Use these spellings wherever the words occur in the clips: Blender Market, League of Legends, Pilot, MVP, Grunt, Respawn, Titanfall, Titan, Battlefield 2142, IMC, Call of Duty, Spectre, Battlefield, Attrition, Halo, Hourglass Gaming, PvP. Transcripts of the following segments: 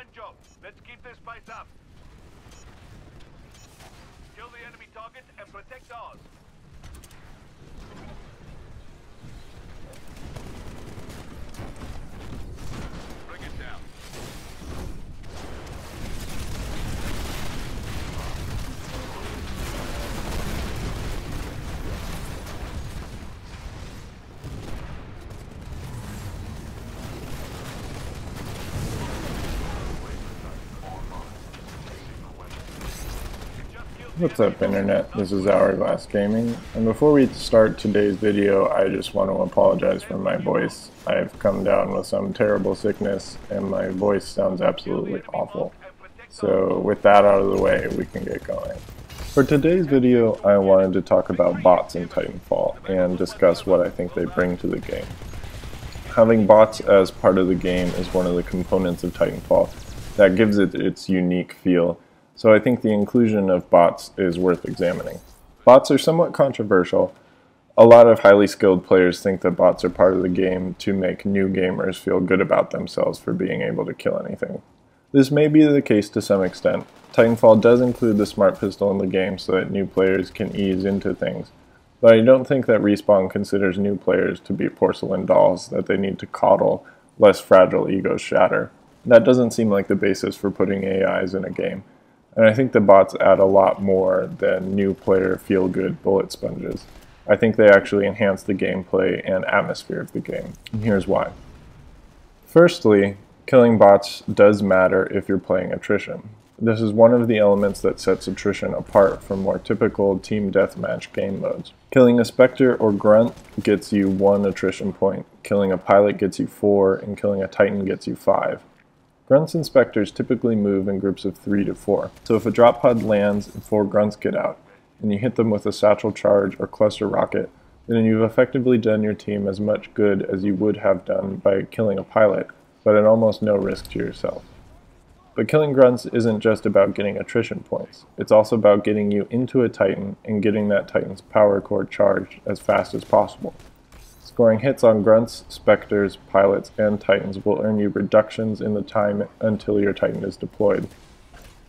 Fine job. Let's keep this fight up. Kill the enemy target and protect ours. Bring it down. What's up, Internet? This is Hourglass Gaming, and before we start today's video, I just want to apologize for my voice. I've come down with some terrible sickness, and my voice sounds absolutely awful. So with that out of the way, we can get going. For today's video, I wanted to talk about bots in Titanfall, and discuss what I think they bring to the game. Having bots as part of the game is one of the components of Titanfall that gives it its unique feel. So I think the inclusion of bots is worth examining. Bots are somewhat controversial. A lot of highly skilled players think that bots are part of the game to make new gamers feel good about themselves for being able to kill anything. This may be the case to some extent. Titanfall does include the smart pistol in the game so that new players can ease into things, but I don't think that Respawn considers new players to be porcelain dolls that they need to coddle, lest fragile egos shatter. That doesn't seem like the basis for putting AIs in a game. And I think the bots add a lot more than new player feel-good bullet sponges. I think they actually enhance the gameplay and atmosphere of the game, and here's why. Firstly, killing bots does matter if you're playing Attrition. This is one of the elements that sets Attrition apart from more typical team deathmatch game modes. Killing a Spectre or Grunt gets you 1 Attrition point, killing a Pilot gets you 4, and killing a Titan gets you 5. Grunts and Spectres typically move in groups of 3 to 4, so if a drop pod lands and 4 Grunts get out, and you hit them with a satchel charge or cluster rocket, then you've effectively done your team as much good as you would have done by killing a Pilot, but at almost no risk to yourself. But killing Grunts isn't just about getting Attrition points, it's also about getting you into a Titan and getting that Titan's power core charged as fast as possible. Scoring hits on Grunts, Spectres, Pilots, and Titans will earn you reductions in the time until your Titan is deployed.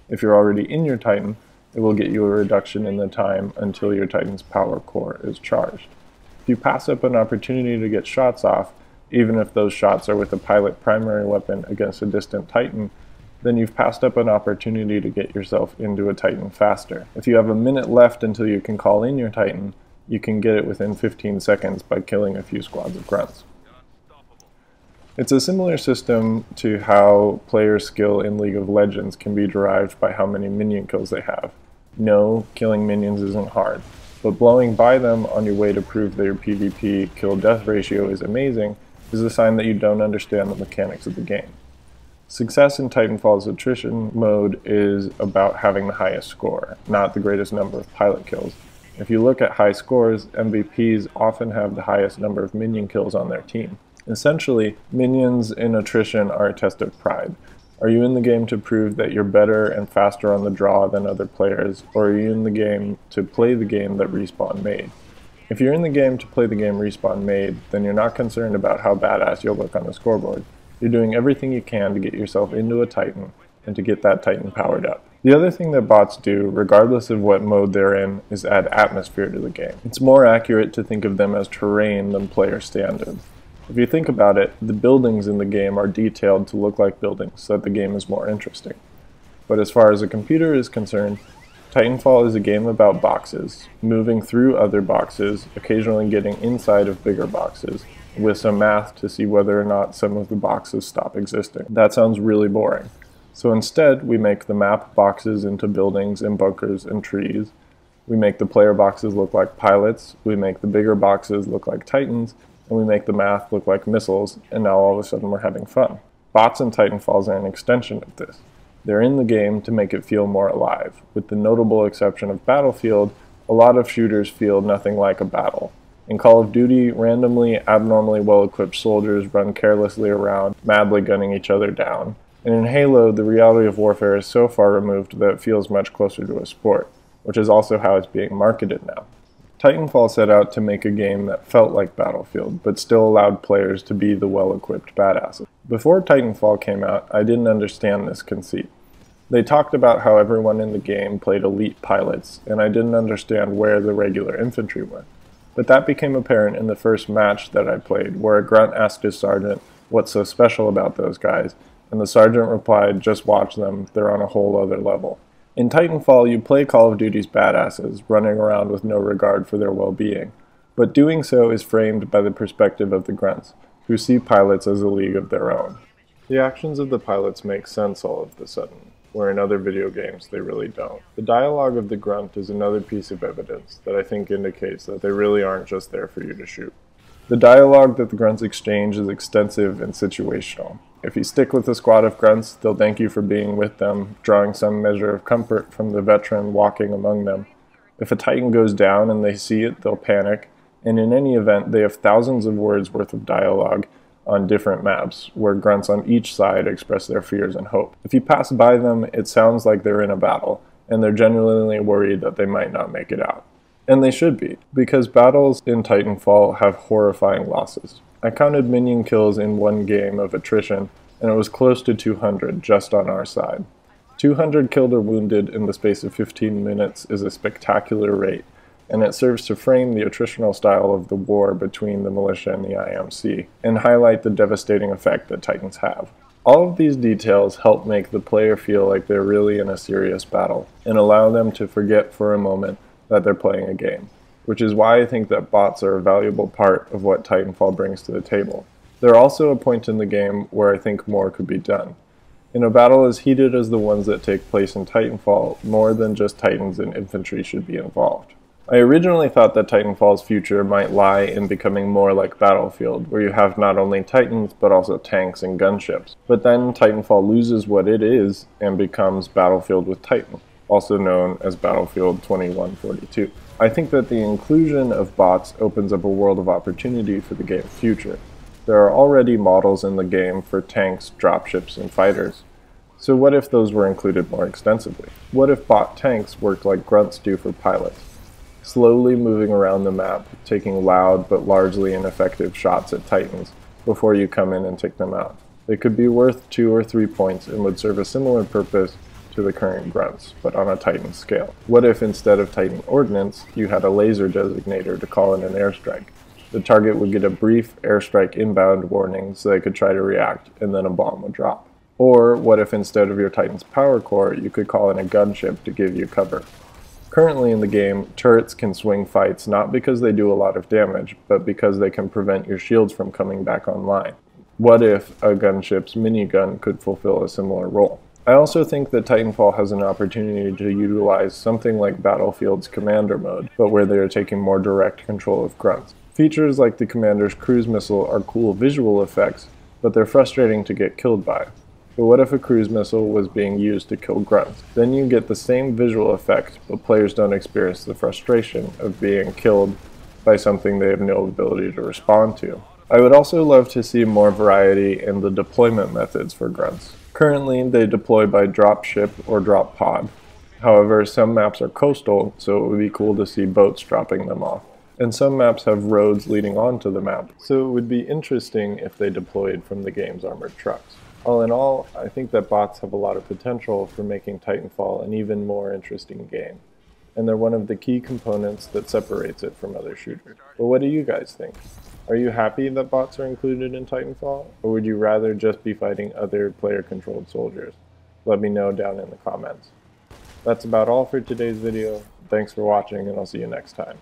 If you're already in your Titan, it will get you a reduction in the time until your Titan's power core is charged. If you pass up an opportunity to get shots off, even if those shots are with a Pilot primary weapon against a distant Titan, then you've passed up an opportunity to get yourself into a Titan faster. If you have a minute left until you can call in your Titan, you can get it within 15 seconds by killing a few squads of Grunts. It's a similar system to how player skill in League of Legends can be derived by how many minion kills they have. No, killing minions isn't hard, but blowing by them on your way to prove that your PvP kill-death ratio is amazing is a sign that you don't understand the mechanics of the game. Success in Titanfall's Attrition mode is about having the highest score, not the greatest number of Pilot kills. If you look at high scores, MVPs often have the highest number of minion kills on their team. Essentially, minions in Attrition are a test of pride. Are you in the game to prove that you're better and faster on the draw than other players, or are you in the game to play the game that Respawn made? If you're in the game to play the game Respawn made, then you're not concerned about how badass you'll look on the scoreboard. You're doing everything you can to get yourself into a Titan, and to get that Titan powered up. The other thing that bots do, regardless of what mode they're in, is add atmosphere to the game. It's more accurate to think of them as terrain than player standards. If you think about it, the buildings in the game are detailed to look like buildings so that the game is more interesting. But as far as a computer is concerned, Titanfall is a game about boxes, moving through other boxes, occasionally getting inside of bigger boxes, with some math to see whether or not some of the boxes stop existing. That sounds really boring. So instead, we make the map boxes into buildings and bunkers and trees. We make the player boxes look like Pilots. We make the bigger boxes look like Titans. And we make the math look like missiles. And now all of a sudden we're having fun. Bots and Titanfall are an extension of this. They're in the game to make it feel more alive. With the notable exception of Battlefield, a lot of shooters feel nothing like a battle. In Call of Duty, randomly, abnormally well-equipped soldiers run carelessly around, madly gunning each other down. And in Halo, the reality of warfare is so far removed that it feels much closer to a sport, which is also how it's being marketed now. Titanfall set out to make a game that felt like Battlefield, but still allowed players to be the well-equipped badasses. Before Titanfall came out, I didn't understand this conceit. They talked about how everyone in the game played elite pilots, and I didn't understand where the regular infantry went. But that became apparent in the first match that I played, where a grunt asked his sergeant, "What's so special about those guys?" And the sergeant replied, "Just watch them, they're on a whole other level." In Titanfall, you play Call of Duty's badasses, running around with no regard for their well-being. But doing so is framed by the perspective of the grunts, who see pilots as a league of their own. The actions of the pilots make sense all of a sudden, where in other video games they really don't. The dialogue of the grunt is another piece of evidence that I think indicates that they really aren't just there for you to shoot. The dialogue that the grunts exchange is extensive and situational. If you stick with a squad of grunts, they'll thank you for being with them, drawing some measure of comfort from the veteran walking among them. If a Titan goes down and they see it, they'll panic, and in any event, they have thousands of words worth of dialogue on different maps, where grunts on each side express their fears and hope. If you pass by them, it sounds like they're in a battle, and they're genuinely worried that they might not make it out. And they should be, because battles in Titanfall have horrifying losses. I counted minion kills in one game of Attrition, and it was close to 200 just on our side. 200 killed or wounded in the space of 15 minutes is a spectacular rate, and it serves to frame the attritional style of the war between the militia and the IMC, and highlight the devastating effect that Titans have. All of these details help make the player feel like they're really in a serious battle, and allow them to forget for a moment that they're playing a game, which is why I think that bots are a valuable part of what Titanfall brings to the table. They're also a point in the game where I think more could be done. In a battle as heated as the ones that take place in Titanfall, more than just Titans and infantry should be involved. I originally thought that Titanfall's future might lie in becoming more like Battlefield, where you have not only Titans, but also tanks and gunships. But then Titanfall loses what it is and becomes Battlefield with Titan, also known as Battlefield 2142. I think that the inclusion of bots opens up a world of opportunity for the game's future. There are already models in the game for tanks, dropships, and fighters. So what if those were included more extensively? What if bot tanks worked like grunts do for pilots, slowly moving around the map, taking loud but largely ineffective shots at Titans before you come in and take them out? They could be worth 2 or 3 points and would serve a similar purpose to the current grunts, but on a Titan scale. What if instead of Titan ordnance, you had a laser designator to call in an airstrike? The target would get a brief airstrike inbound warning so they could try to react, and then a bomb would drop. Or what if instead of your Titan's power core, you could call in a gunship to give you cover? Currently in the game, turrets can swing fights not because they do a lot of damage, but because they can prevent your shields from coming back online. What if a gunship's minigun could fulfill a similar role? I also think that Titanfall has an opportunity to utilize something like Battlefield's commander mode, but where they are taking more direct control of grunts. Features like the commander's cruise missile are cool visual effects, but they're frustrating to get killed by. But what if a cruise missile was being used to kill grunts? Then you get the same visual effect, but players don't experience the frustration of being killed by something they have no ability to respond to. I would also love to see more variety in the deployment methods for grunts. Currently, they deploy by drop ship or drop pod. However, some maps are coastal, so it would be cool to see boats dropping them off. And some maps have roads leading onto the map, so it would be interesting if they deployed from the game's armored trucks. All in all, I think that bots have a lot of potential for making Titanfall an even more interesting game, and they're one of the key components that separates it from other shooters. But what do you guys think? Are you happy that bots are included in Titanfall, or would you rather just be fighting other player-controlled soldiers? Let me know down in the comments. That's about all for today's video. Thanks for watching, and I'll see you next time.